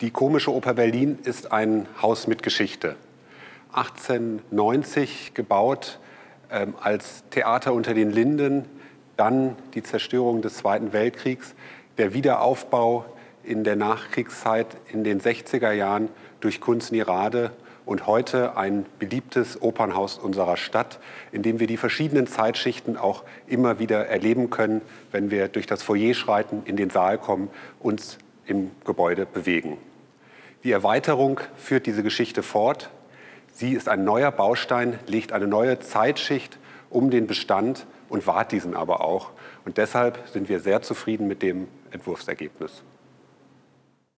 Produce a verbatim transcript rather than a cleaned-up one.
Die Komische Oper Berlin ist ein Haus mit Geschichte. achtzehnhundertneunzig gebaut ähm, als Theater unter den Linden, dann die Zerstörung des Zweiten Weltkriegs, der Wiederaufbau in der Nachkriegszeit in den sechziger Jahren durch Kunznirade und heute ein beliebtes Opernhaus unserer Stadt, in dem wir die verschiedenen Zeitschichten auch immer wieder erleben können, wenn wir durch das Foyer schreiten, in den Saal kommen, uns im Gebäude bewegen. Die Erweiterung führt diese Geschichte fort. Sie ist ein neuer Baustein, legt eine neue Zeitschicht um den Bestand und wahrt diesen aber auch. Und deshalb sind wir sehr zufrieden mit dem Entwurfsergebnis.